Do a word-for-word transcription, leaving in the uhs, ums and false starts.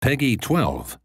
PEGI twelve.